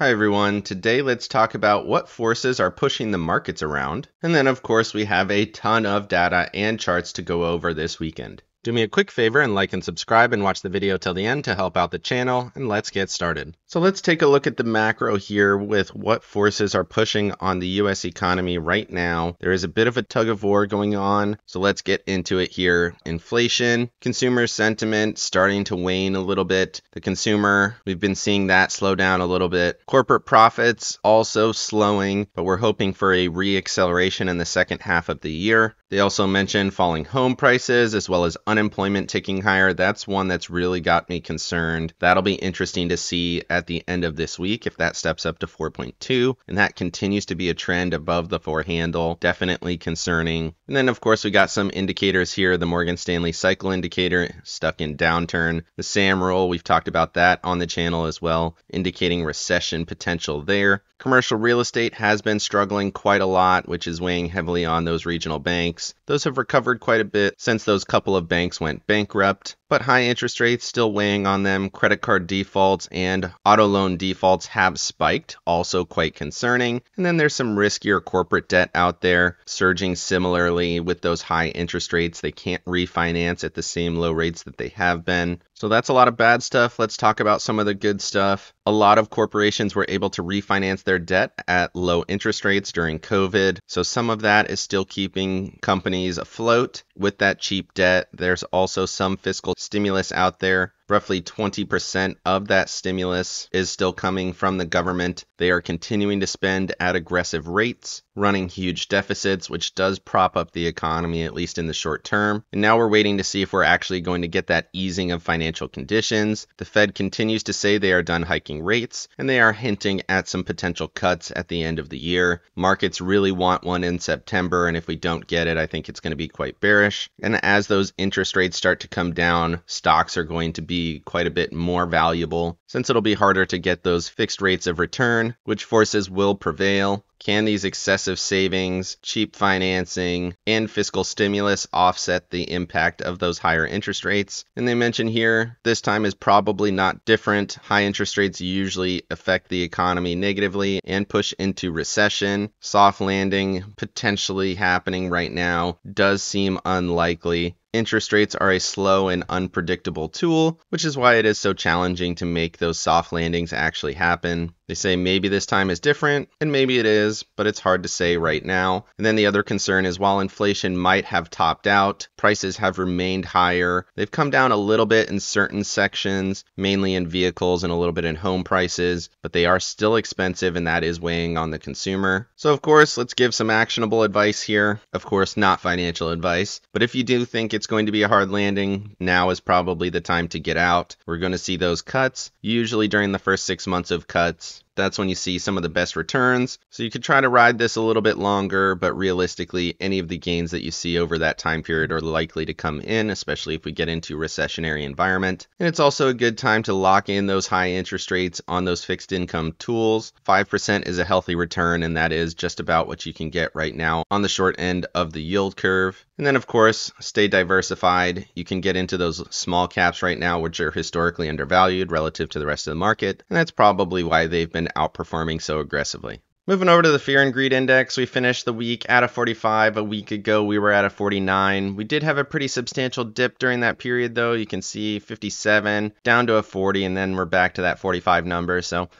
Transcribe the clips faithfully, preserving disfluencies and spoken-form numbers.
Hi everyone, today let's talk about what forces are pushing the markets around, and then of course we have a ton of data and charts to go over this weekend. Do me a quick favor and like and subscribe and watch the video till the end to help out the channel, and let's get started. So let's take a look at the macro here with what forces are pushing on the U S economy right now. There is a bit of a tug of war going on, so let's get into it here. Inflation, consumer sentiment starting to wane a little bit. The consumer, we've been seeing that slow down a little bit. Corporate profits also slowing, but we're hoping for a re-acceleration in the second half of the year. They also mentioned falling home prices as well as unemployment ticking higher. That's one that's really got me concerned. That'll be interesting to see at the end of this week if that steps up to four point two, and that continues to be a trend above the four handle. Definitely concerning. And then of course we got some indicators here. The Morgan Stanley cycle indicator stuck in downturn. The SAM roll, we've talked about that on the channel as well, indicating recession potential there. Commercial real estate has been struggling quite a lot, which is weighing heavily on those regional banks. Those have recovered quite a bit since those couple of banks went bankrupt, but high interest rates still weighing on them. Credit card defaults and auto loan defaults have spiked, also quite concerning. And then there's some riskier corporate debt out there surging similarly with those high interest rates. They can't refinance at the same low rates that they have been. So that's a lot of bad stuff. Let's talk about some of the good stuff. A lot of corporations were able to refinance their debt at low interest rates during COVID. So some of that is still keeping companies afloat with that cheap debt. There's also some fiscal stimulus out there. Roughly twenty percent of that stimulus is still coming from the government. They are continuing to spend at aggressive rates, running huge deficits, which does prop up the economy, at least in the short term. And now we're waiting to see if we're actually going to get that easing of financial conditions. The Fed continues to say they are done hiking rates, and they are hinting at some potential cuts at the end of the year. Markets really want one in September, and if we don't get it, I think it's going to be quite bearish. And as those interest rates start to come down, stocks are going to be quite a bit more valuable since it'll be harder to get those fixed rates of return, which forces will prevail. Can these excessive savings, cheap financing, and fiscal stimulus offset the impact of those higher interest rates? And they mention here, this time is probably not different. High interest rates usually affect the economy negatively and push into recession. Soft landing potentially happening right now does seem unlikely. Interest rates are a slow and unpredictable tool, which is why it is so challenging to make those soft landings actually happen. They say maybe this time is different, and maybe it is, but it's hard to say right now. And then the other concern is while inflation might have topped out, prices have remained higher. They've come down a little bit in certain sections, mainly in vehicles and a little bit in home prices, but they are still expensive, and that is weighing on the consumer. So of course, let's give some actionable advice here. Of course, not financial advice, but if you do think it's going to be a hard landing, now is probably the time to get out. We're going to see those cuts, usually during the first six months of cuts. That's when you see some of the best returns. So you could try to ride this a little bit longer, but realistically, any of the gains that you see over that time period are likely to come in, especially if we get into a recessionary environment. And it's also a good time to lock in those high interest rates on those fixed income tools. five percent is a healthy return, and that is just about what you can get right now on the short end of the yield curve. And then, of course, stay diversified. You can get into those small caps right now, which are historically undervalued relative to the rest of the market. And that's probably why they've been outperforming so aggressively. Moving over to the fear and greed index, we finished the week at a forty-five. A week ago, we were at a forty-nine. We did have a pretty substantial dip during that period, though. You can see fifty-seven down to a forty, and then we're back to that forty-five number. So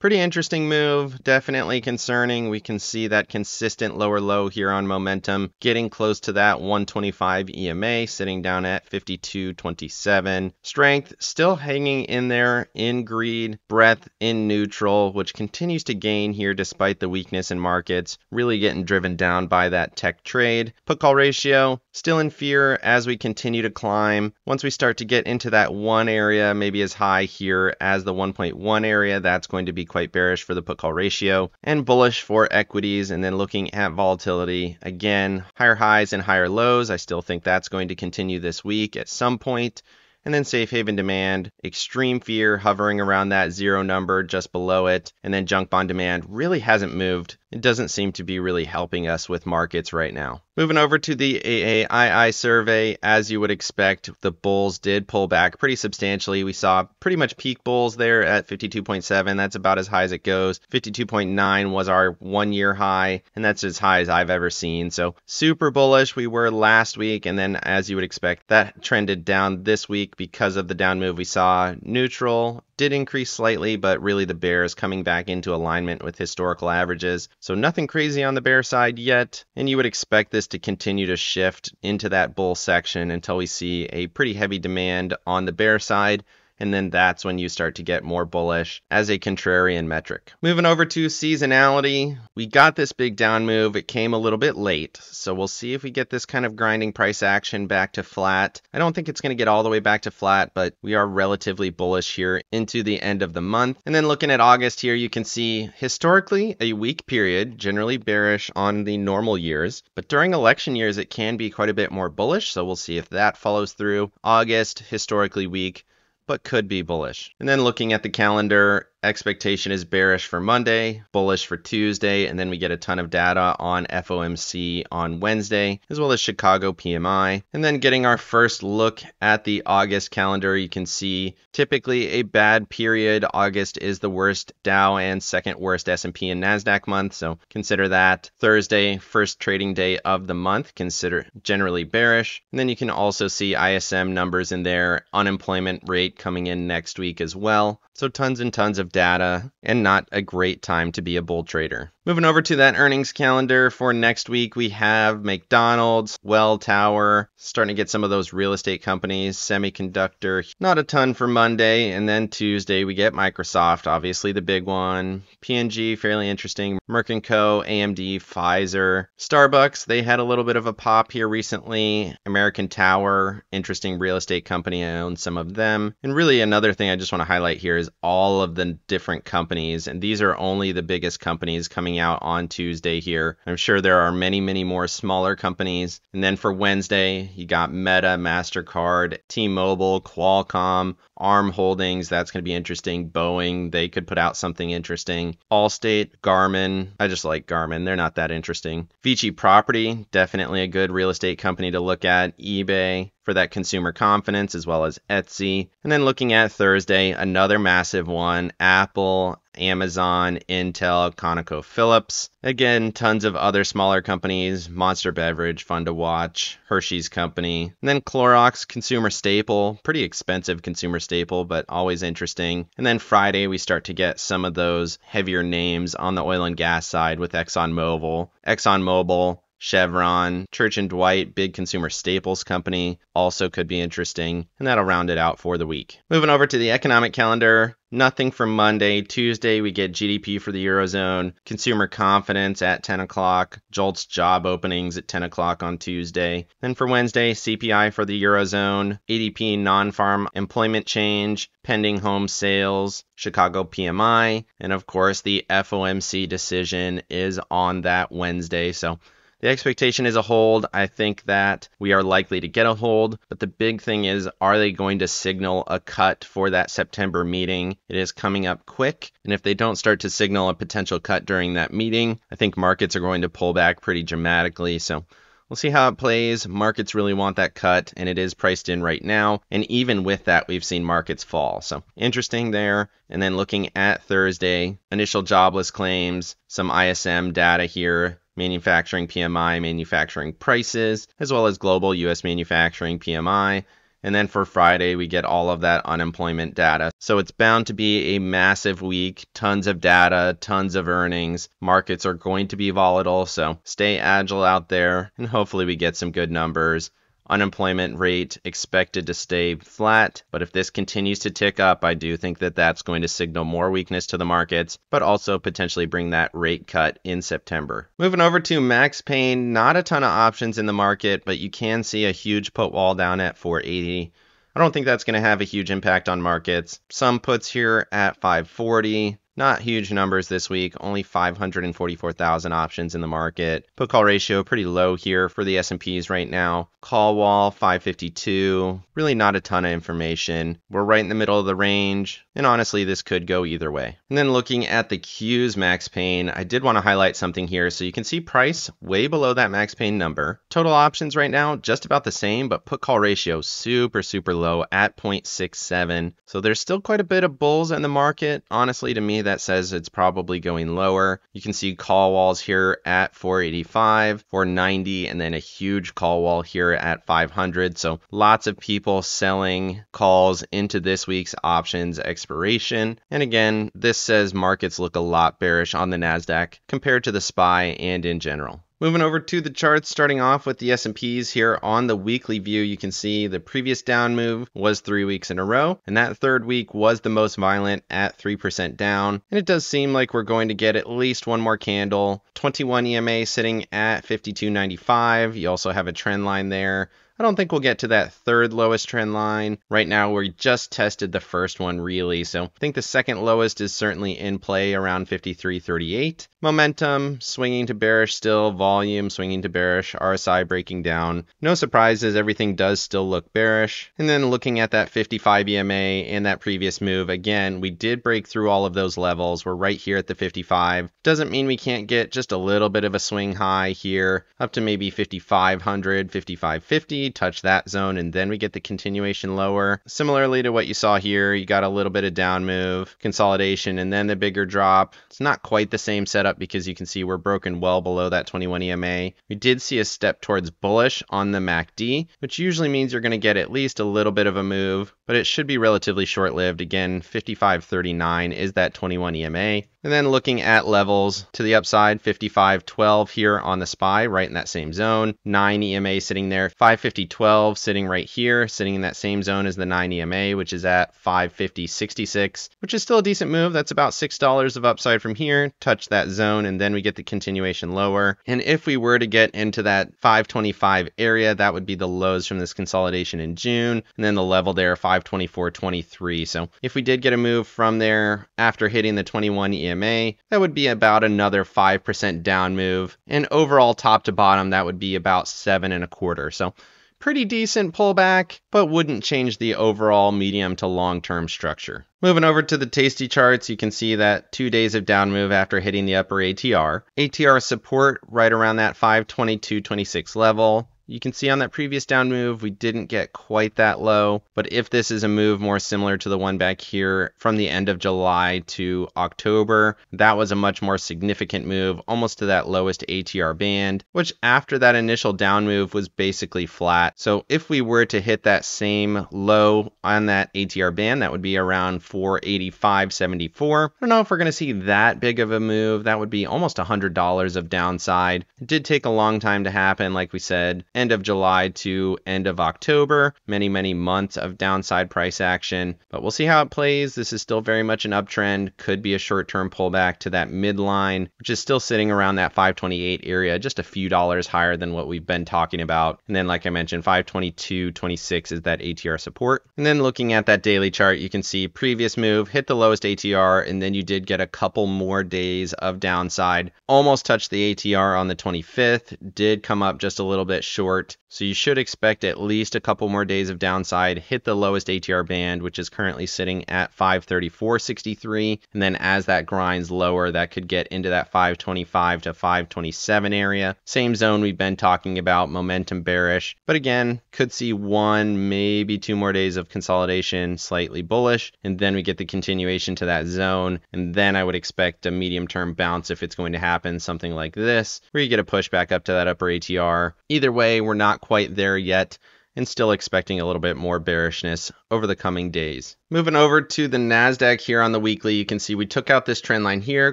pretty interesting move, definitely concerning. We can see that consistent lower low here on momentum, getting close to that one twenty-five E M A, sitting down at fifty-two twenty-seven. Strength still hanging in there in greed, breadth in neutral, which continues to gain here despite the weakness in markets, really getting driven down by that tech trade. Put call ratio still in fear as we continue to climb. Once we start to get into that one area, maybe as high here as the one point one area, that's going to be quite bearish for the put call ratio, and bullish for equities. And then looking at volatility, again, higher highs and higher lows. I still think that's going to continue this week at some point. And then safe haven demand, extreme fear hovering around that zero number, just below it. And then junk bond demand really hasn't moved. It doesn't seem to be really helping us with markets right now. Moving over to the A A I I survey, as you would expect, the bulls did pull back pretty substantially. We saw pretty much peak bulls there at fifty-two point seven. That's about as high as it goes. fifty-two point nine was our one-year high, and that's as high as I've ever seen. So super bullish we were last week, and then as you would expect, that trended down this week because of the down move we saw. Neutral did increase slightly, but really the bear is coming back into alignment with historical averages. So nothing crazy on the bear side yet, and you would expect this to continue to shift into that bull section until we see a pretty heavy demand on the bear side. And then that's when you start to get more bullish as a contrarian metric. Moving over to seasonality, we got this big down move. It came a little bit late, so we'll see if we get this kind of grinding price action back to flat. I don't think it's going to get all the way back to flat, but we are relatively bullish here into the end of the month. And then looking at August here, you can see historically a weak period, generally bearish on the normal years, but during election years, it can be quite a bit more bullish. So we'll see if that follows through. August, historically weak, but could be bullish. And then looking at the calendar, expectation is bearish for Monday, bullish for Tuesday, and then we get a ton of data on F O M C on Wednesday, as well as Chicago P M I. And then getting our first look at the August calendar, you can see typically a bad period. August is the worst Dow and second worst S and P and Nasdaq month, so consider that. Thursday, first trading day of the month, consider generally bearish. And then you can also see I S M numbers in there, unemployment rate coming in next week as well. So tons and tons of data, and not a great time to be a bull trader. Moving over to that earnings calendar for next week, we have McDonald's, Well Tower, starting to get some of those real estate companies, semiconductor, not a ton for Monday, and then Tuesday we get Microsoft, obviously the big one, P and G, fairly interesting, Merck and Co, A M D, Pfizer, Starbucks, they had a little bit of a pop here recently, American Tower, interesting real estate company, I own some of them, and really another thing I just want to highlight here is all of the different companies, and these are only the biggest companies coming out on Tuesday here. I'm sure there are many, many more smaller companies. And then for Wednesday, you got Meta, MasterCard, T-Mobile, Qualcomm, ARM Holdings, that's going to be interesting. Boeing, they could put out something interesting. Allstate, Garmin, I just like Garmin, they're not that interesting. Vici Property, definitely a good real estate company to look at. eBay, for that consumer confidence, as well as Etsy. And then looking at Thursday, another massive one, Apple, Amazon, Intel, ConocoPhillips. Again, tons of other smaller companies, Monster Beverage, fun to watch, Hershey's Company. And then Clorox, consumer staple, pretty expensive consumer staple, but always interesting. And then Friday, we start to get some of those heavier names on the oil and gas side with ExxonMobil, ExxonMobil, Chevron, Church and Dwight, big consumer staples company, also could be interesting, and that'll round it out for the week. Moving over to the economic calendar, nothing for Monday. Tuesday, we get G D P for the Eurozone, consumer confidence at ten o'clock, JOLTS job openings at ten o'clock on Tuesday. Then for Wednesday, C P I for the Eurozone, A D P non-farm employment change, pending home sales, Chicago P M I, and of course the F O M C decision is on that Wednesday, so the expectation is a hold. I think that we are likely to get a hold, but the big thing is, are they going to signal a cut for that September meeting? It is coming up quick, and if they don't start to signal a potential cut during that meeting, I think markets are going to pull back pretty dramatically. So we'll see how it plays. Markets really want that cut, and it is priced in right now. And even with that, we've seen markets fall. So interesting there. And then looking at Thursday, initial jobless claims, some I S M data here, manufacturing P M I, manufacturing prices, as well as global U S manufacturing P M I. And then for Friday, we get all of that unemployment data. So it's bound to be a massive week, tons of data, tons of earnings. Markets are going to be volatile, so stay agile out there, and hopefully we get some good numbers. Unemployment rate expected to stay flat, but if this continues to tick up, I do think that that's going to signal more weakness to the markets, but also potentially bring that rate cut in September. Moving over to Max Payne, not a ton of options in the market, but you can see a huge put wall down at four eighty. I don't think that's going to have a huge impact on markets. Some puts here at five forty. Not huge numbers this week, only five hundred forty-four thousand options in the market. Put call ratio pretty low here for the S and Ps right now. Call wall five fifty-two, really not a ton of information. We're right in the middle of the range, and honestly, this could go either way. And then looking at the Q's max pain, I did want to highlight something here. So you can see price way below that max pain number. Total options right now, just about the same, but put call ratio super, super low at zero point six seven. So there's still quite a bit of bulls in the market. Honestly, to me, that says it's probably going lower. You can see call walls here at four eighty-five, four ninety, and then a huge call wall here at five hundred. So lots of people selling calls into this week's options expiration. And again, this says markets look a lot bearish on the Nasdaq compared to the S P Y and in general. Moving over to the charts, starting off with the S and Ps here on the weekly view, you can see the previous down move was three weeks in a row, and that third week was the most violent at three percent down, and it does seem like we're going to get at least one more candle. twenty-one E M A sitting at fifty-two ninety-five, you also have a trend line there. I don't think we'll get to that third lowest trend line. Right now, we just tested the first one, really. So I think the second lowest is certainly in play around fifty-three thirty-eight. Momentum swinging to bearish still, volume swinging to bearish, R S I breaking down. No surprises, everything does still look bearish. And then looking at that fifty-five E M A and that previous move, again, we did break through all of those levels. We're right here at the fifty-five. Doesn't mean we can't get just a little bit of a swing high here, up to maybe fifty-five hundred, fifty-five fifty. Touch that zone, and then we get the continuation lower. Similarly to what you saw here, you got a little bit of down move, consolidation, and then the bigger drop. It's not quite the same setup because you can see we're broken well below that twenty-one E M A. We did see a step towards bullish on the M A C D, which usually means you're going to get at least a little bit of a move, but it should be relatively short-lived. Again, fifty-five thirty-nine is that twenty-one E M A. And then looking at levels to the upside, fifty-five twelve here on the S P Y, right in that same zone. nine E M A sitting there, five fifty twelve sitting right here, sitting in that same zone as the nine E M A, which is at five fifty sixty-six, which is still a decent move. That's about six dollars of upside from here. Touch that zone, and then we get the continuation lower. And if we were to get into that five twenty-five area, that would be the lows from this consolidation in June, and then the level there, five twenty-four twenty-three. So if we did get a move from there after hitting the twenty-one E M A, that would be about another five percent down move. And overall, top to bottom, that would be about seven and a quarter. So pretty decent pullback, but wouldn't change the overall medium to long-term structure. Moving over to the tasty charts, you can see that two days of down move after hitting the upper A T R. A T R support right around that five twenty-two twenty-six level. You can see on that previous down move, we didn't get quite that low. But if this is a move more similar to the one back here from the end of July to October, that was a much more significant move, almost to that lowest A T R band, which after that initial down move was basically flat. So if we were to hit that same low on that A T R band, that would be around four eighty-five seventy-four. I don't know if we're going to see that big of a move. That would be almost one hundred dollars of downside. It did take a long time to happen, like we said. End of July to end of October, many, many months of downside price action, but we'll see how it plays. This is still very much an uptrend, could be a short-term pullback to that midline, which is still sitting around that five twenty-eight area, just a few dollars higher than what we've been talking about. And then, like I mentioned, five twenty-two twenty-six is that A T R support. And then looking at that daily chart, you can see previous move hit the lowest A T R, and then you did get a couple more days of downside, almost touched the A T R on the twenty-fifth, did come up just a little bit short. So you should expect at least a couple more days of downside, hit the lowest A T R band, which is currently sitting at five thirty-four sixty-three. And then as that grinds lower, that could get into that five twenty-five to five twenty-seven area. Same zone we've been talking about, momentum bearish. But again, could see one, maybe two more days of consolidation, slightly bullish. And then we get the continuation to that zone. And then I would expect a medium-term bounce if it's going to happen, something like this, where you get a push back up to that upper A T R. Either way, we're not quite there yet, and still expecting a little bit more bearishness over the coming days. Moving over to the Nasdaq here on the weekly, you can see we took out this trend line here,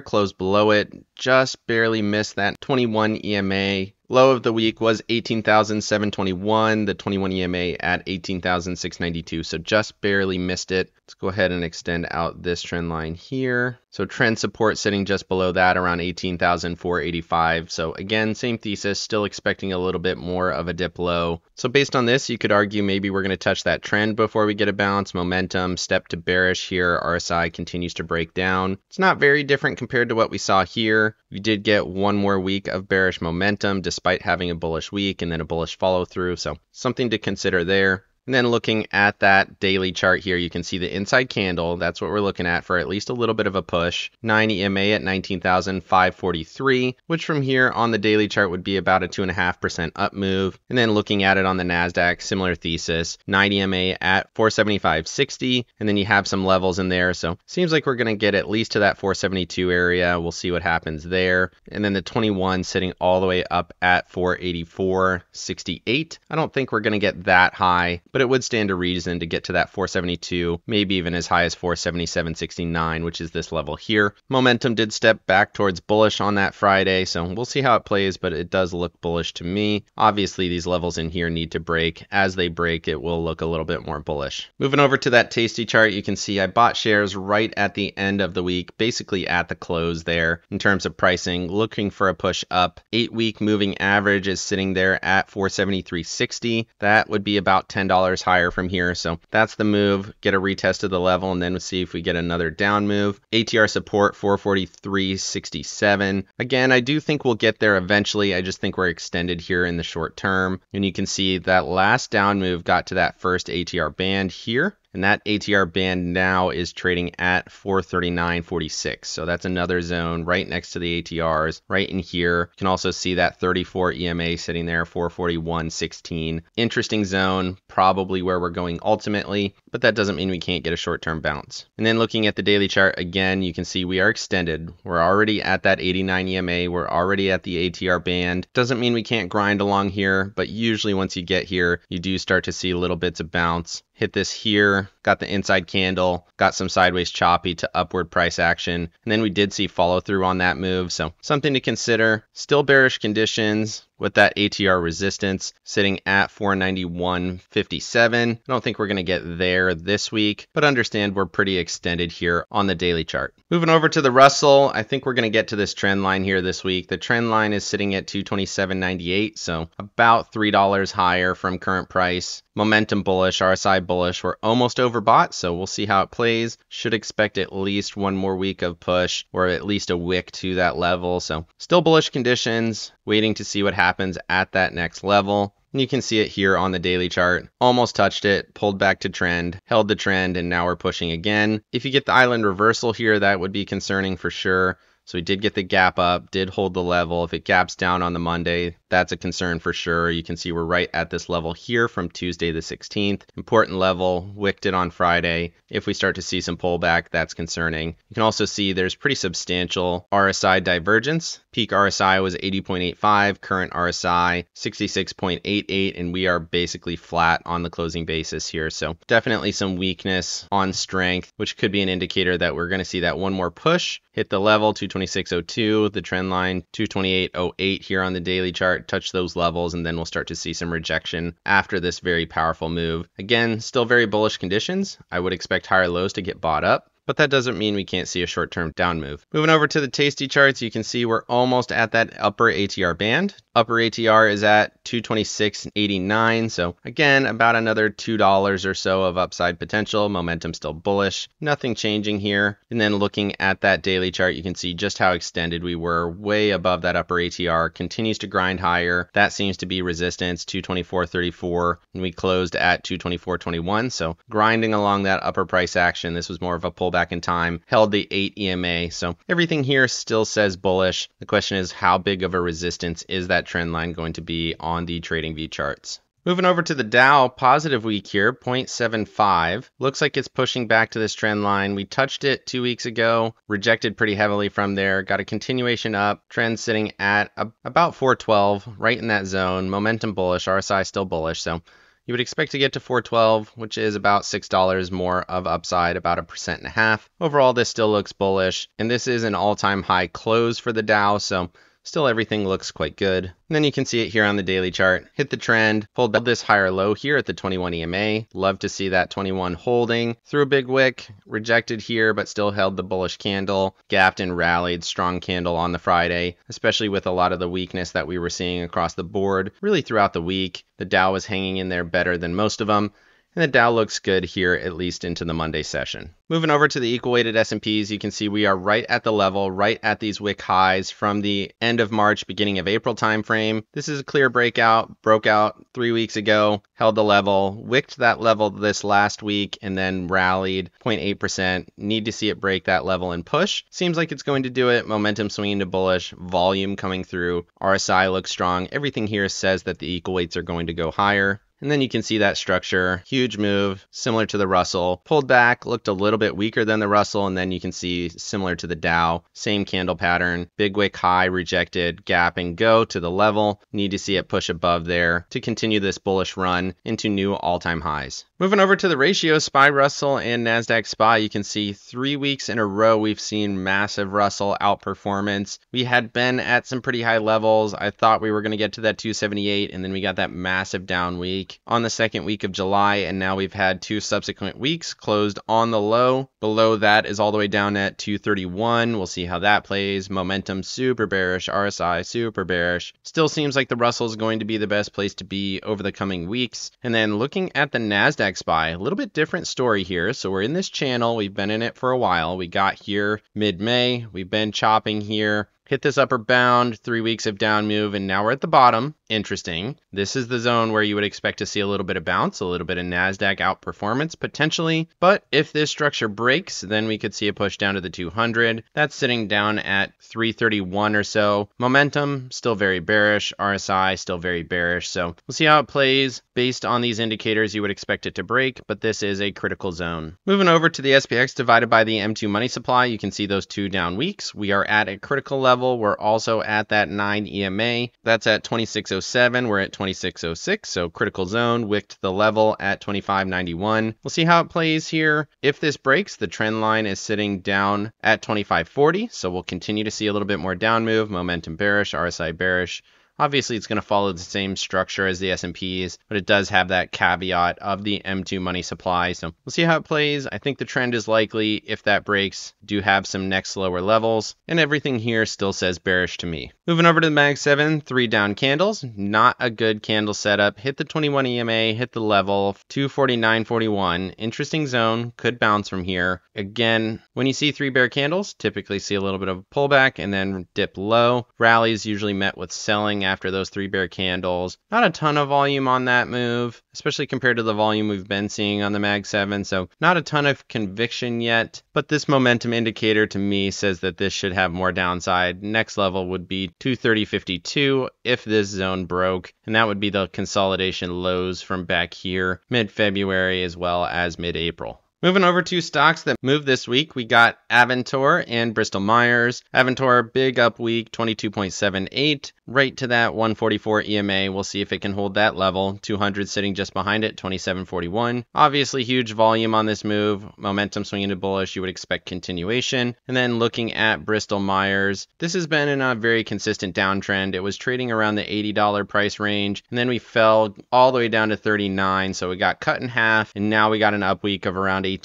closed below it, just barely missed that twenty-one E M A. Low of the week was eighteen thousand seven hundred twenty-one, the twenty-one E M A at eighteen thousand six hundred ninety-two, so just barely missed it. Let's go ahead and extend out this trend line here. So trend support sitting just below that around eighteen thousand four hundred eighty-five. So again, same thesis, still expecting a little bit more of a dip low. So based on this, you could argue maybe we're going to touch that trend before we get a bounce. Momentum, step to bearish here. R S I continues to break down. It's not very different compared to what we saw here. We did get one more week of bearish momentum, despite having a bullish week and then a bullish follow through. So something to consider there. And then looking at that daily chart here, you can see the inside candle. That's what we're looking at for at least a little bit of a push. nine E M A at nineteen thousand five hundred forty-three, which from here on the daily chart would be about a two and a half percent up move. And then looking at it on the Nasdaq, similar thesis, nine E M A at four seventy-five sixty. And then you have some levels in there. So seems like we're going to get at least to that four seventy-two area. We'll see what happens there. And then the twenty-one sitting all the way up at four eighty-four sixty-eight. I don't think we're going to get that high, but it would stand to reason to get to that four seventy-two, maybe even as high as four seventy-seven sixty-nine, which is this level here. Momentum did step back towards bullish on that Friday, so we'll see how it plays, but it does look bullish to me. Obviously, these levels in here need to break. As they break, it will look a little bit more bullish. Moving over to that tasty chart, you can see I bought shares right at the end of the week, basically at the close there in terms of pricing, looking for a push up. Eight-week moving average is sitting there at four seventy-three sixty. That would be about ten dollars higher from here. So that's the move. Get a retest of the level and then we'll see if we get another down move. A T R support four forty-three sixty-seven. Again, I do think we'll get there eventually. I just think we're extended here in the short term. And you can see that last down move got to that first A T R band here. And that A T R band now is trading at four thirty-nine forty-six. So that's another zone right next to the A T Rs right in here. You can also see that thirty-four E M A sitting there, four forty-one sixteen. Interesting zone, probably where we're going ultimately, but that doesn't mean we can't get a short-term bounce. And then looking at the daily chart again, you can see we are extended. We're already at that eighty-nine E M A. We're already at the A T R band. Doesn't mean we can't grind along here, but usually once you get here, you do start to see little bits of bounce. Hit this here, got the inside candle, got some sideways choppy to upward price action. And then we did see follow through on that move. So something to consider. Still bearish conditions with that A T R resistance sitting at four ninety-one fifty-seven. I don't think we're going to get there this week, but understand we're pretty extended here on the daily chart. Moving over to the Russell, I think we're going to get to this trend line here this week. The trend line is sitting at two twenty-seven ninety-eight, so about three dollars higher from current price. Momentum bullish, R S I bullish. We're almost overbought, so we'll see how it plays. Should expect at least one more week of push or at least a wick to that level. So still bullish conditions, waiting to see what happens at that next level. And you can see it here on the daily chart. Almost touched it, pulled back to trend, held the trend, and now we're pushing again. If you get the island reversal here, that would be concerning for sure. So we did get the gap up, did hold the level. If it gaps down on the Monday, that's a concern for sure. You can see we're right at this level here from Tuesday the sixteenth. Important level, wicked it on Friday. If we start to see some pullback, that's concerning. You can also see there's pretty substantial R S I divergence. Peak R S I was eighty point eight five, current R S I sixty-six point eight eight, and we are basically flat on the closing basis here. So definitely some weakness on strength, which could be an indicator that we're going to see that one more push, hit the level two twenty-six oh two, the trend line two twenty-eight oh eight here on the daily chart, touch those levels, and then we'll start to see some rejection after this very powerful move. Again, still very bullish conditions. I would expect higher lows to get bought up, but that doesn't mean we can't see a short-term down move. Moving over to the tasty charts, you can see we're almost at that upper A T R band. Upper A T R is at two twenty-six eighty-nine. So again, about another two dollars or so of upside potential. Momentum still bullish, nothing changing here. And then looking at that daily chart, you can see just how extended we were, way above that upper A T R, continues to grind higher. That seems to be resistance, two twenty-four thirty-four, and we closed at two twenty-four twenty-one. So grinding along that upper price action. This was more of a pullback back in time, held the eight E M A. So everything here still says bullish. The question is, how big of a resistance is that trend line going to be on the trading view charts? Moving over to the Dow, positive week here, zero point seven five. Looks like it's pushing back to this trend line. We touched it two weeks ago, rejected pretty heavily from there, got a continuation up, trend sitting at about four twelve, right in that zone. Momentum bullish, R S I still bullish. So you would expect to get to four twelve, which is about six dollars more of upside, about a percent and a half. Overall, this still looks bullish, and this is an all-time high close for the Dow, so Still, everything looks quite good. And then you can see it here on the daily chart. Hit the trend, pulled down this higher low here at the twenty-one E M A. Love to see that twenty-one holding through a big wick. Rejected here, but still held the bullish candle. Gapped and rallied. Strong candle on the Friday, especially with a lot of the weakness that we were seeing across the board really throughout the week. The Dow was hanging in there better than most of them. And the Dow looks good here, at least into the Monday session. Moving over to the equal weighted S and Ps, you can see we are right at the level, right at these wick highs from the end of March, beginning of April timeframe. This is a clear breakout, broke out three weeks ago, held the level, wicked that level this last week, and then rallied zero point eight percent. Need to see it break that level and push. Seems like it's going to do it. Momentum swinging to bullish, volume coming through. R S I looks strong. Everything here says that the equal weights are going to go higher. And then you can see that structure, huge move, similar to the Russell, pulled back, looked a little bit weaker than the Russell, and then you can see similar to the Dow, same candle pattern, big wick high, rejected, gap and go to the level, need to see it push above there to continue this bullish run into new all-time highs. Moving over to the ratio, S P Y Russell and Nasdaq S P Y, you can see three weeks in a row we've seen massive Russell outperformance. We had been at some pretty high levels. I thought we were going to get to that two seventy-eight, and then we got that massive down week on the second week of July, and now we've had two subsequent weeks closed on the low. Below that is all the way down at two thirty-one. We'll see how that plays. Momentum super bearish, R S I super bearish. Still seems like the Russell is going to be the best place to be over the coming weeks. And then looking at the Nasdaq S P Y, a little bit different story here. So we're in this channel, we've been in it for a while. We got here mid-May, we've been chopping here. Hit this upper bound, three weeks of down move, and now we're at the bottom. Interesting. This is the zone where you would expect to see a little bit of bounce, a little bit of Nasdaq outperformance potentially. But if this structure breaks, then we could see a push down to the two hundred. That's sitting down at three thirty-one or so. Momentum, still very bearish. R S I, still very bearish. So we'll see how it plays. Based on these indicators, you would expect it to break, but this is a critical zone. Moving over to the S P X divided by the M two money supply, you can see those two down weeks. We are at a critical level. We're also at that nine E M A. That's at twenty-six oh seven. We're at twenty-six oh six. So critical zone, wicked the level at twenty-five ninety-one. We'll see how it plays here. If this breaks, the trend line is sitting down at twenty-five forty. So we'll continue to see a little bit more down move, momentum bearish, R S I bearish. Obviously, it's going to follow the same structure as the S and Ps, but it does have that caveat of the M two money supply. So we'll see how it plays. I think the trend is likely. If that breaks, do have some next lower levels. And everything here still says bearish to me. Moving over to the Mag seven, three down candles. Not a good candle setup. Hit the twenty-one E M A, hit the level, two forty-nine forty-one. Interesting zone. Could bounce from here. Again, when you see three bear candles, typically see a little bit of pullback and then dip low. Rallies usually met with selling after those three bear candles. Not a ton of volume on that move, especially compared to the volume we've been seeing on the Mag seven. So not a ton of conviction yet, but this momentum indicator to me says that this should have more downside. Next level would be two thirty fifty-two if this zone broke, and that would be the consolidation lows from back here mid-February as well as mid-April. Moving over to stocks that moved this week, we got Avantor and Bristol Myers. Avantor, big up week, twenty-two seventy-eight, right to that one forty-four E M A. We'll see if it can hold that level. two hundred sitting just behind it, twenty-seven forty-one. Obviously, huge volume on this move. Momentum swinging to bullish, you would expect continuation. And then looking at Bristol Myers, this has been in a very consistent downtrend. It was trading around the eighty dollar price range, and then we fell all the way down to thirty-nine. So we got cut in half, and now we got an up week of around eighteen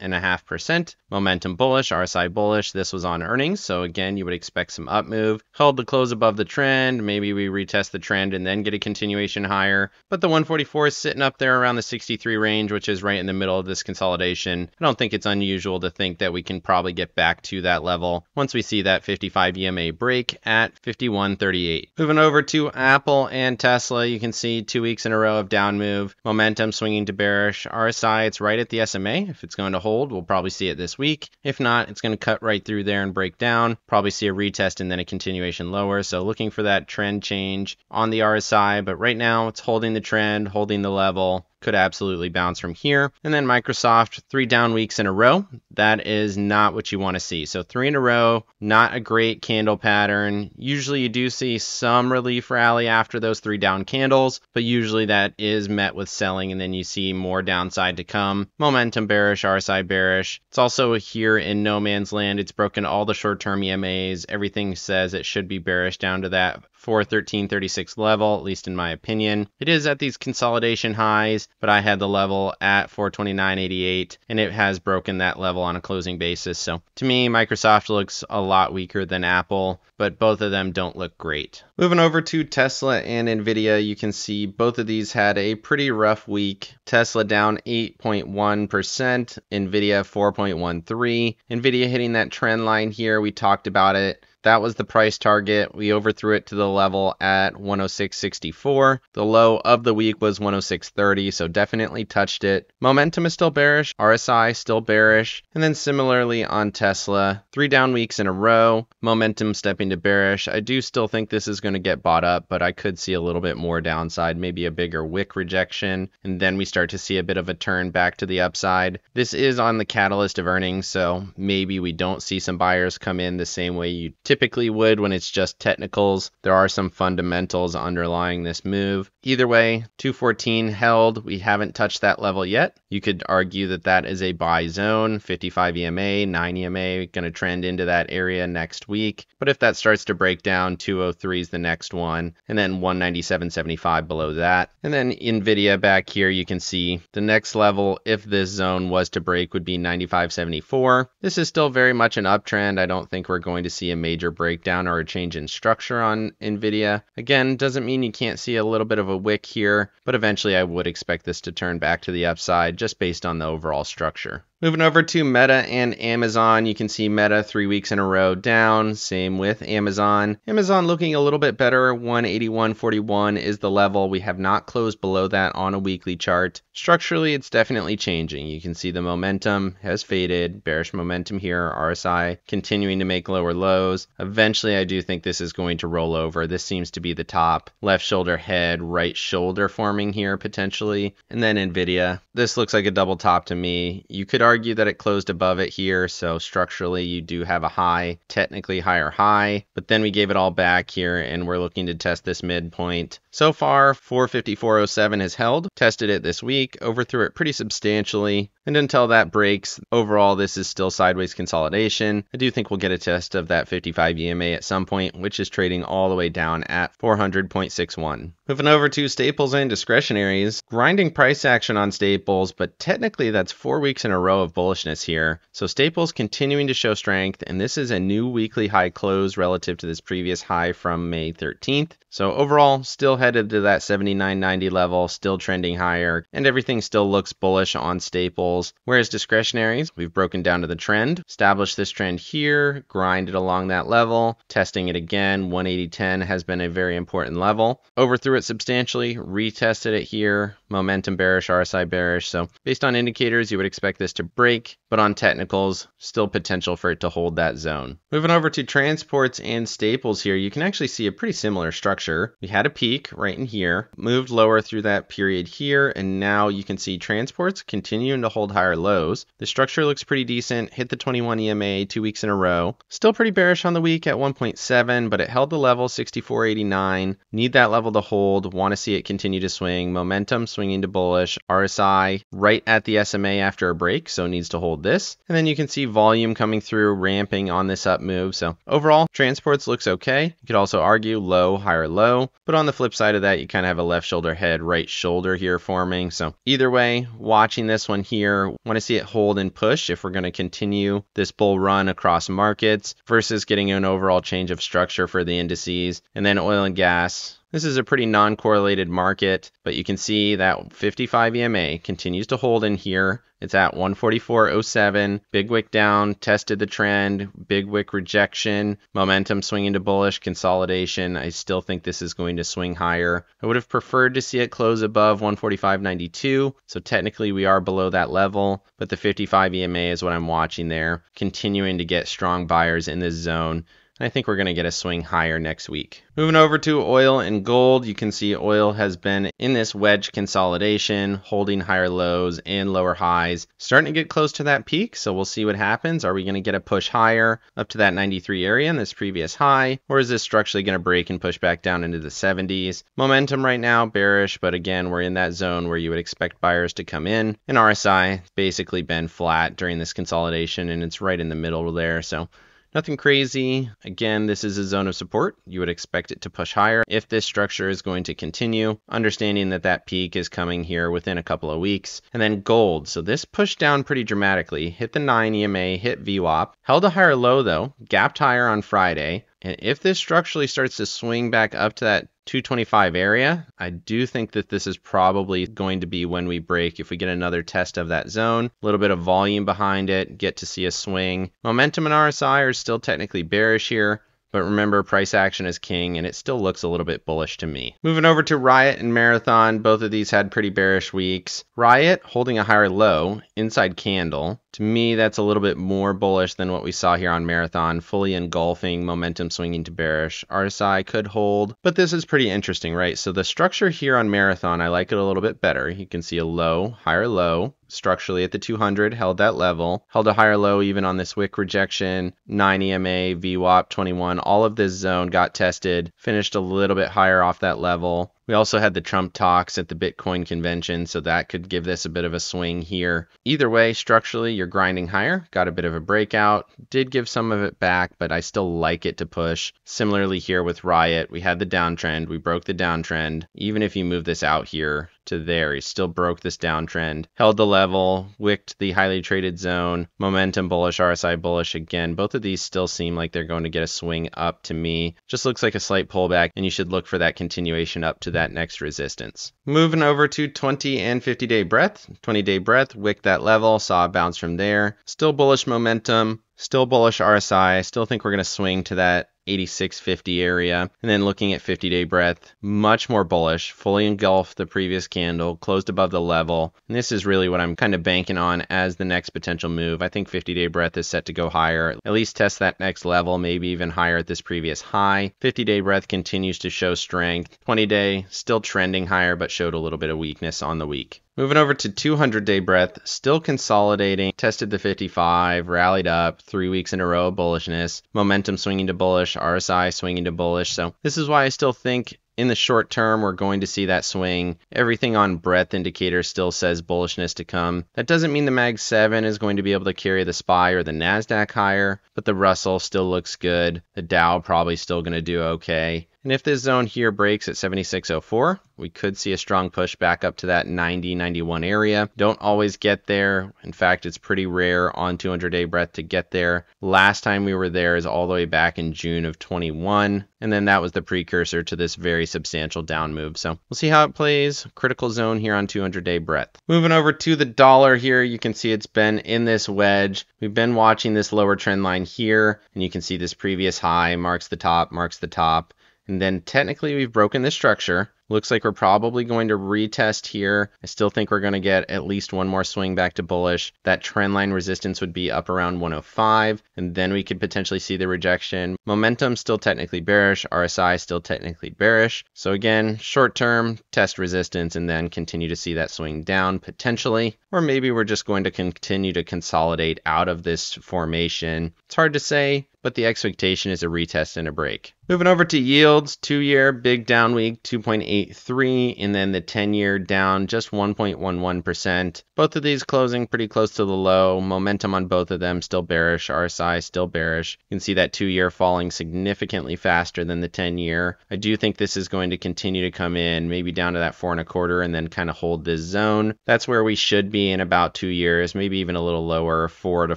point five percent. Momentum bullish, R S I bullish. This was on earnings, so again, you would expect some up move. Held the close above the trend. Maybe we retest the trend and then get a continuation higher. But the one forty-four is sitting up there around the sixty-three range, which is right in the middle of this consolidation. I don't think it's unusual to think that we can probably get back to that level once we see that fifty-five E M A break at fifty-one thirty-eight. Moving over to Apple and Tesla, you can see two weeks in a row of down move. Momentum swinging to bearish. R S I, it's right at the S M A. If it's going to hold, we'll probably see it this week. If not, it's going to cut right through there and break down. Probably see a retest and then a continuation lower. So looking for that trend change on the R S I. But right now, it's holding the trend, holding the level. could absolutely bounce from here. And then Microsoft, three down weeks in a row. That is not what you want to see. So three in a row, not a great candle pattern. Usually you do see some relief rally after those three down candles, but usually that is met with selling, and then you see more downside to come. Momentum bearish, R S I bearish. It's also here in no man's land. It's broken all the short-term E M As. Everything says it should be bearish down to that four thirteen thirty-six level, at least in my opinion. It is at these consolidation highs, but I had the level at four twenty-nine eighty-eight, and it has broken that level on a closing basis. So to me, Microsoft looks a lot weaker than Apple, but both of them don't look great. Moving over to Tesla and Nvidia, you can see both of these had a pretty rough week. Tesla down eight point one percent, Nvidia four point one three. Nvidia hitting that trend line here. We talked about it. That was the price target. We overthrew it to the level at one oh six sixty-four. The low of the week was one oh six thirty, so definitely touched it. Momentum is still bearish. R S I still bearish. And then similarly on Tesla, three down weeks in a row. Momentum stepping to bearish. I do still think this is going to get bought up, but I could see a little bit more downside, maybe a bigger wick rejection. And then we start to see a bit of a turn back to the upside. This is on the catalyst of earnings, so maybe we don't see some buyers come in the same way you typically typically would when it's just technicals. There are some fundamentals underlying this move. Either way, two fourteen held. We haven't touched that level yet. You could argue that that is a buy zone. fifty-five E M A, nine E M A, going to trend into that area next week. But if that starts to break down, two oh three is the next one, and then one ninety-seven seventy-five below that. And then Nvidia back here, you can see the next level, if this zone was to break, would be ninety-five seventy-four. This is still very much an uptrend. I don't think we're going to see a major breakdown or a change in structure on Nvidia. Again, doesn't mean you can't see a little bit of a wick here, but eventually I would expect this to turn back to the upside just based on the overall structure. Moving over to Meta and Amazon, you can see Meta three weeks in a row down, same with Amazon. Amazon looking a little bit better, one eighty-one forty-one is the level. We have not closed below that on a weekly chart. Structurally, it's definitely changing. You can see the momentum has faded, bearish momentum here, R S I continuing to make lower lows. Eventually, I do think this is going to roll over. This seems to be the top, left shoulder head, right shoulder forming here potentially. And then Nvidia, this looks like a double top to me. You could argue that it closed above it here, so structurally you do have a high, technically higher high, but then we gave it all back here and we're looking to test this midpoint. So far, four fifty-four oh seven has held, tested it this week, overthrew it pretty substantially, and until that breaks, overall this is still sideways consolidation. I do think we'll get a test of that fifty-five E M A at some point, which is trading all the way down at four hundred point six one. Moving over to staples and discretionaries, grinding price action on staples, but technically that's four weeks in a row of bullishness here. So staples continuing to show strength, and this is a new weekly high close relative to this previous high from May thirteenth. So overall, still headed to that seventy-nine ninety level, still trending higher, and everything still looks bullish on staples. Whereas discretionaries, we've broken down to the trend, established this trend here, grinded along that level, testing it again. one eighty ten has been a very important level. Overthrew it substantially, retested it here, momentum bearish, R S I bearish. So based on indicators, you would expect this to break, but on technicals, still potential for it to hold that zone. Moving over to transports and staples here, you can actually see a pretty similar structure. We had a peak right in here, moved lower through that period here, and now you can see transports continuing to hold higher lows. The structure looks pretty decent, hit the twenty-one E M A two weeks in a row. Still pretty bearish on the week at one point seven, but it held the level sixty-four eighty-nine. Need that level to hold, want to see it continue to swing. Momentum swinging to bullish, R S I right at the S M A after a break, so needs to hold this. And then you can see volume coming through, ramping on this up move. So overall, transports looks okay. You could also argue low, higher low. low, but on the flip side of that, you kind of have a left shoulder head, right shoulder here forming. So either way, watching this one here, want to see it hold and push if we're going to continue this bull run across markets versus getting an overall change of structure for the indices. And then oil and gas. This is a pretty non-correlated market, but you can see that fifty-five E M A continues to hold in here. It's at one forty-four oh seven, big wick down, tested the trend, big wick rejection, momentum swinging to bullish, consolidation. I still think this is going to swing higher. I would have preferred to see it close above one forty-five ninety-two, so technically we are below that level, but the fifty-five E M A is what I'm watching there, continuing to get strong buyers in this zone. I think we're going to get a swing higher next week. Moving over to oil and gold, you can see oil has been in this wedge consolidation, holding higher lows and lower highs, starting to get close to that peak. So we'll see what happens. Are we going to get a push higher up to that ninety-three area in this previous high, or is this structurally going to break and push back down into the seventies? Momentum right now bearish, but again, we're in that zone where you would expect buyers to come in. And R S I basically been flat during this consolidation, and it's right in the middle there. So nothing crazy. Again, this is a zone of support. You would expect it to push higher if this structure is going to continue, understanding that that peak is coming here within a couple of weeks. And then gold. So this pushed down pretty dramatically, hit the nine E M A, hit V WAP, held a higher low though, gapped higher on Friday. And if this structurally starts to swing back up to that two twenty-five area, I do think that this is probably going to be when we break. If we get another test of that zone, a little bit of volume behind it, get to see a swing. Momentum and R S I are still technically bearish here, but remember, price action is king, and it still looks a little bit bullish to me. Moving over to Riot and Marathon, both of these had pretty bearish weeks. Riot holding a higher low, inside candle. To me, that's a little bit more bullish than what we saw here on Marathon, fully engulfing, momentum swinging to bearish. R S I could hold, but this is pretty interesting, right? So the structure here on Marathon, I like it a little bit better. You can see a low, higher low, structurally at the two hundred, held that level, held a higher low even on this wick rejection, nine E M A, V WAP, twenty-one, all of this zone got tested, finished a little bit higher off that level. We also had the Trump talks at the Bitcoin convention, so that could give this a bit of a swing here. Either way, structurally, you're grinding higher, got a bit of a breakout, did give some of it back, but I still like it to push. Similarly here with Riot, we had the downtrend, we broke the downtrend. Even if you move this out here to there, he still broke this downtrend, held the level, wicked the highly traded zone, momentum bullish, R S I bullish again. Both of these still seem like they're going to get a swing up to me. Just looks like a slight pullback, and you should look for that continuation up to that next resistance. Moving over to twenty and fifty day breadth. twenty day breadth, wick that level, saw a bounce from there. Still bullish momentum, still bullish R S I. I still think we're going to swing to that eighty-six fifty area. And then looking at fifty day breadth, much more bullish, fully engulfed the previous candle, closed above the level. And this is really what I'm kind of banking on as the next potential move. I think fifty day breadth is set to go higher, at least test that next level, maybe even higher at this previous high. fifty day breadth continues to show strength. twenty day still trending higher, but showed a little bit of weakness on the week. Moving over to two hundred day breadth, still consolidating, tested the fifty-five, rallied up, three weeks in a row of bullishness, momentum swinging to bullish, R S I swinging to bullish. So this is why I still think in the short term, we're going to see that swing. Everything on breadth indicator still says bullishness to come. That doesn't mean the Mag seven is going to be able to carry the S P Y or the Nasdaq higher, but the Russell still looks good. The Dow probably still going to do okay. And if this zone here breaks at seventy-six oh four, we could see a strong push back up to that ninety, ninety-one area. Don't always get there. In fact, it's pretty rare on two hundred day breadth to get there. Last time we were there is all the way back in June of twenty-one. And then that was the precursor to this very substantial down move. So we'll see how it plays. Critical zone here on two hundred day breadth. Moving over to the dollar here, you can see it's been in this wedge. We've been watching this lower trend line here, and you can see this previous high marks the top, marks the top. And then technically we've broken this structure. Looks like we're probably going to retest here. I still think we're going to get at least one more swing back to bullish. That trend line resistance would be up around one oh five, and then we could potentially see the rejection. Momentum still technically bearish, R S I still technically bearish. So again, short term, test resistance, and then continue to see that swing down potentially. Or maybe we're just going to continue to consolidate out of this formation. It's hard to say, but the expectation is a retest and a break. Moving over to yields, two year big down week, two point eight three, and then the ten year down just one point one one percent. Both of these closing pretty close to the low. Momentum on both of them still bearish, R S I still bearish. You can see that two year falling significantly faster than the ten year. I do think this is going to continue to come in, maybe down to that four and a quarter, and then kind of hold this zone. That's where we should be in about two years, maybe even a little lower, four to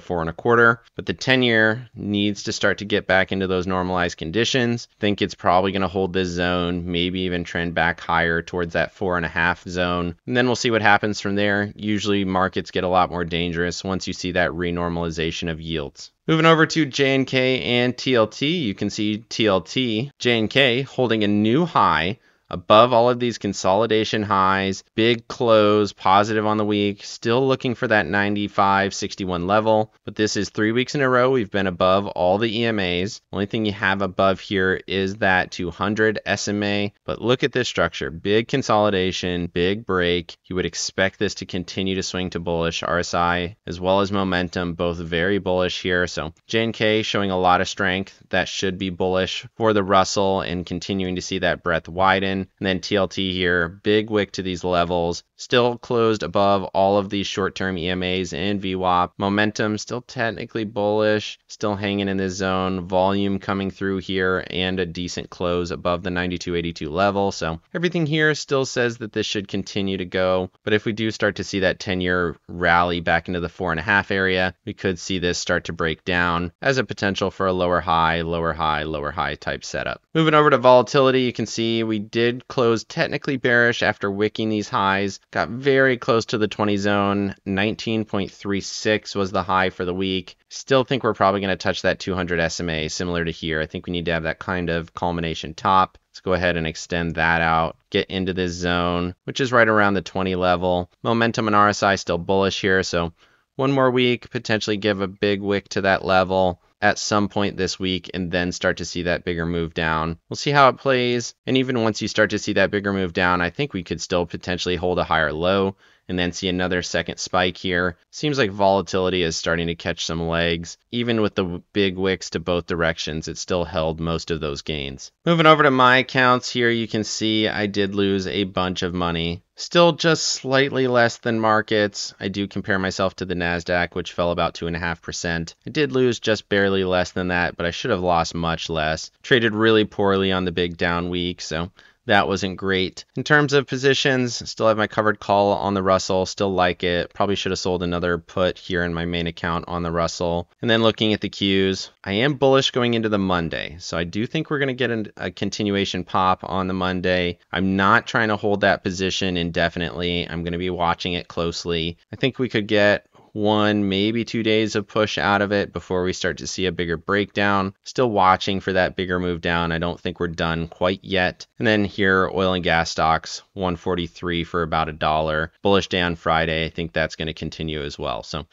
four and a quarter. But the ten year needs to start to get back into those normalized conditions. I think it's probably going to hold this zone, maybe even trend back higher towards that four and a half zone. And then we'll see what happens from there. Usually markets get a lot more dangerous once you see that renormalization of yields. Moving over to J N K and T L T, you can see T L T, J N K holding a new high above all of these consolidation highs, big close, positive on the week, still looking for that ninety-five sixty-one level. But this is three weeks in a row we've been above all the E M As. Only thing you have above here is that two hundred S M A. But look at this structure, big consolidation, big break. You would expect this to continue to swing to bullish. R S I as well as momentum, both very bullish here. So J N K showing a lot of strength. That should be bullish for the Russell and continuing to see that breadth widen. And then T L T here, big wick to these levels, still closed above all of these short-term E M As and V WAP. Momentum still technically bullish, still hanging in this zone, volume coming through here, and a decent close above the ninety-two eighty-two level. So everything here still says that this should continue to go. But if we do start to see that ten-year rally back into the four and a half area, we could see this start to break down as a potential for a lower high, lower high, lower high type setup. Moving over to volatility, you can see we did close technically bearish after wicking these highs. Got very close to the twenty zone. nineteen point three six was the high for the week. Still think we're probably going to touch that two hundred S M A, similar to here. I think we need to have that kind of culmination top. Let's go ahead and extend that out, get into this zone, which is right around the twenty level. Momentum and R S I still bullish here, so one more week, potentially give a big wick to that level at some point this week, and then start to see that bigger move down. We'll see how it plays. And even once you start to see that bigger move down, I think we could still potentially hold a higher low and then see another second spike here. Seems like volatility is starting to catch some legs. Even with the big wicks to both directions, it still held most of those gains. Moving over to my accounts here, you can see I did lose a bunch of money. Still just slightly less than markets. I do compare myself to the Nasdaq, which fell about two point five percent. I did lose just barely less than that, but I should have lost much less. Traded really poorly on the big down week, so that wasn't great. In terms of positions, still have my covered call on the Russell, still like it. Probably should have sold another put here in my main account on the Russell. And then looking at the Qs, I am bullish going into the Monday. So I do think we're going to get a continuation pop on the Monday. I'm not trying to hold that position indefinitely. I'm going to be watching it closely. I think we could get one, maybe two days of push out of it before we start to see a bigger breakdown. Still watching for that bigger move down. I don't think we're done quite yet. And then here, oil and gas stocks, one forty-three for about a dollar. Bullish day on Friday. I think that's going to continue as well. So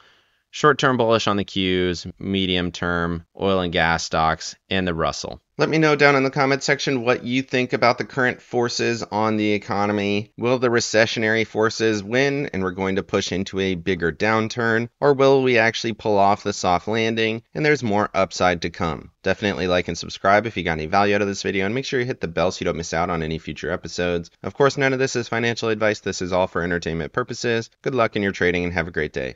short-term bullish on the Qs, medium-term oil and gas stocks, and the Russell. Let me know down in the comment section what you think about the current forces on the economy. Will the recessionary forces win and we're going to push into a bigger downturn? Or will we actually pull off the soft landing and there's more upside to come? Definitely like and subscribe if you got any value out of this video, and make sure you hit the bell so you don't miss out on any future episodes. Of course, none of this is financial advice. This is all for entertainment purposes. Good luck in your trading and have a great day.